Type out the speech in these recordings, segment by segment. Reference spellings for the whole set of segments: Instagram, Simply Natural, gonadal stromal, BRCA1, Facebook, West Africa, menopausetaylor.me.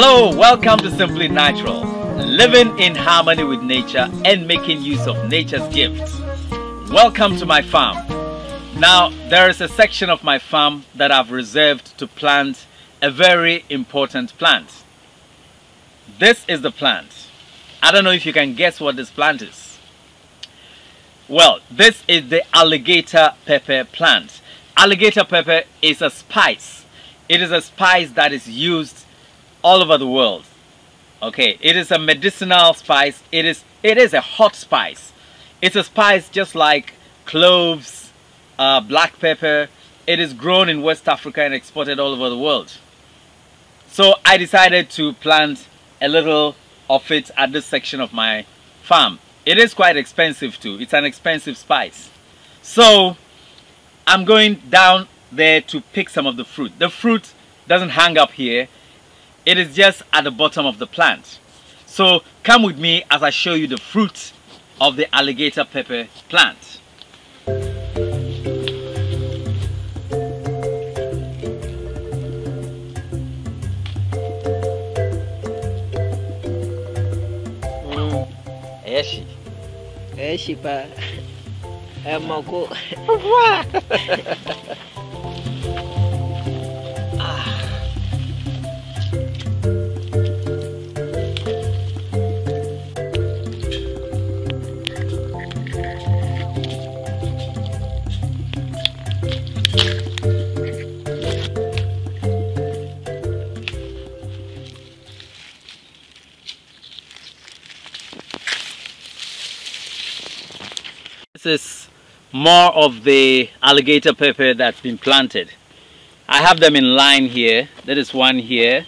Hello, welcome to Simply Natural, living in harmony with nature and making use of nature's gifts. Welcome to my farm. Now, there is a section of my farm that I've reserved to plant a very important plant. This is the plant. I don't know if you can guess what this plant is. Well, this is the alligator pepper plant. Alligator pepper is a spice. It is a spice that is used all over the world. Okay, it is a medicinal spice. It is a hot spice. It's a spice just like cloves, black pepper. It is grown in West Africa and exported all over the world. So I decided to plant a little of it at this section of my farm. It is quite expensive too. It's an expensive spice. So I'm going down there to pick some of the fruit. The fruit doesn't hang up here. It is just at the bottom of the plant. So come with me as I show you the fruit of the alligator pepper plant. Eshi. Eshi pa. Emoko. This is more of the alligator pepper that's been planted. I have them in line here. There is one here.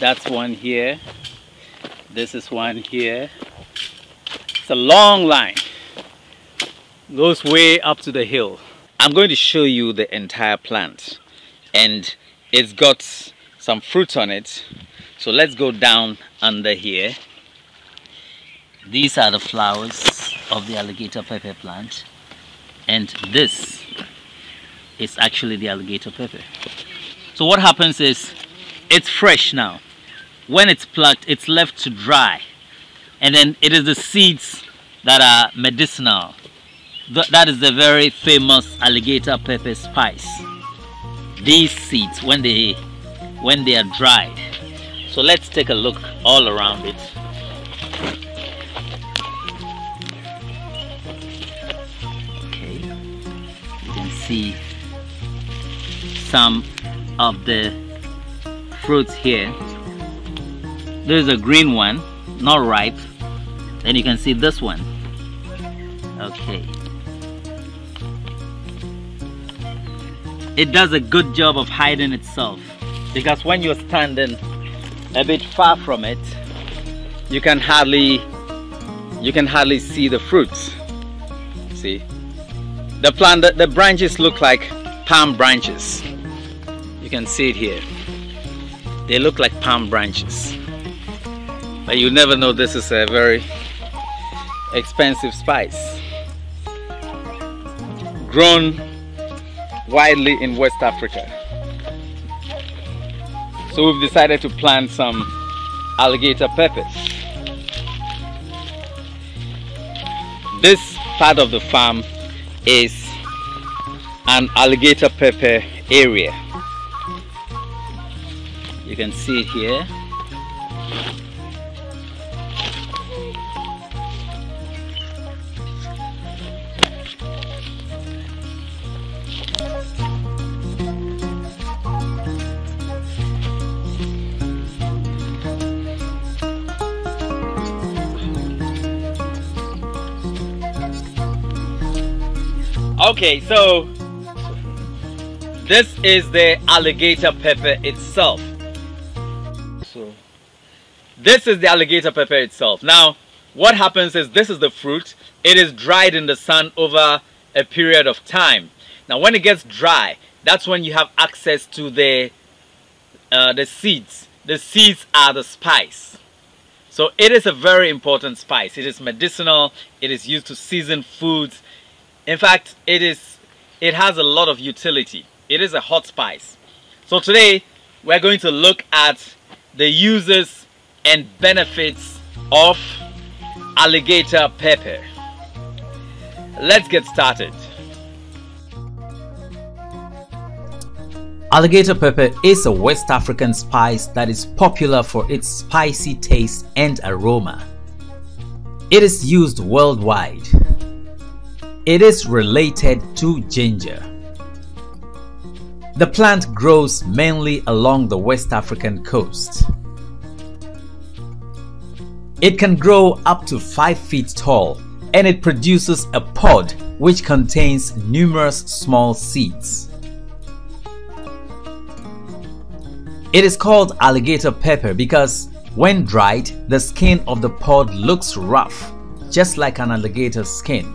That's one here. This is one here. It's a long line. Goes way up to the hill. I'm going to show you the entire plant, and it's got some fruit on it. So let's go down under here. These are the flowers of the alligator pepper plant, and this is actually the alligator pepper. So what happens is, it's fresh now. When it's plucked, it's left to dry, and then it is the seeds that are medicinal. That is the very famous alligator pepper spice. These seeds, when they are dried. So let's take a look all around it. See some of the fruits here. There's a green one, not ripe, and you can see this one. Okay, it does a good job of hiding itself, because when you're standing a bit far from it, you can hardly see the fruits. See? The branches look like palm branches. You can see it here. They look like palm branches. But you never know, this is a very expensive spice. Grown widely in West Africa. So we've decided to plant some alligator peppers. This part of the farm is an alligator pepper area. You can see it here. Okay, so this is the alligator pepper itself. So this is the alligator pepper itself. Now, what happens is, this is the fruit. It is dried in the sun over a period of time. Now, when it gets dry, that's when you have access to the seeds. The seeds are the spice. So it is a very important spice. It is medicinal. It is used to season foods. In fact, it has a lot of utility. It is a hot spice. So today, we're going to look at the uses and benefits of alligator pepper. Let's get started. Alligator pepper is a West African spice that is popular for its spicy taste and aroma. It is used worldwide. It is related to ginger. The plant grows mainly along the West African coast. It can grow up to 5 feet tall, and it produces a pod which contains numerous small seeds. It is called alligator pepper because when dried, the skin of the pod looks rough, just like an alligator's skin.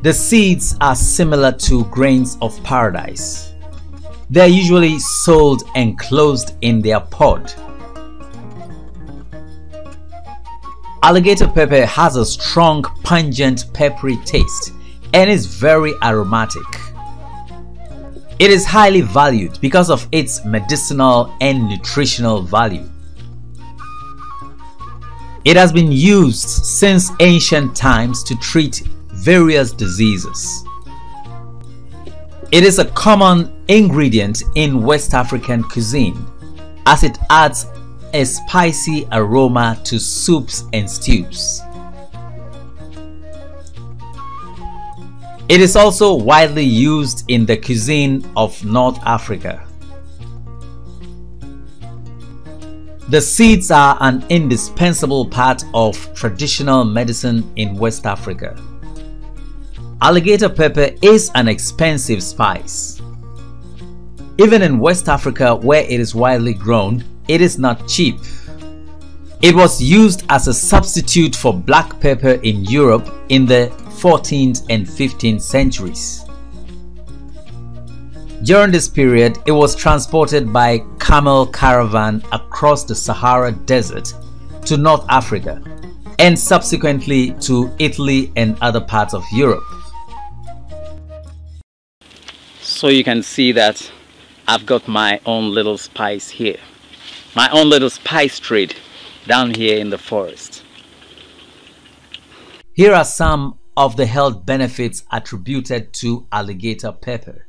The seeds are similar to grains of paradise. They are usually sold enclosed in their pod. Alligator pepper has a strong, pungent, peppery taste and is very aromatic. It is highly valued because of its medicinal and nutritional value. It has been used since ancient times to treat various diseases. It is a common ingredient in West African cuisine, as it adds a spicy aroma to soups and stews. It is also widely used in the cuisine of North Africa. The seeds are an indispensable part of traditional medicine in West Africa. Alligator pepper is an expensive spice. Even in West Africa, where it is widely grown, it is not cheap. It was used as a substitute for black pepper in Europe in the 14th and 15th centuries. During this period, it was transported by camel caravan across the Sahara Desert to North Africa and subsequently to Italy and other parts of Europe. So you can see that I've got my own little spice here. My own little spice trade down here in the forest. Here are some of the health benefits attributed to alligator pepper.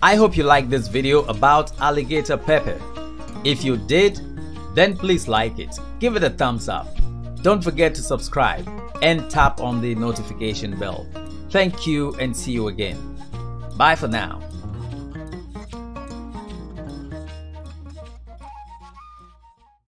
I hope you liked this video about alligator pepper. If you did, then please like it, give it a thumbs up. Don't forget to subscribe and tap on the notification bell. Thank you and see you again. Bye for now.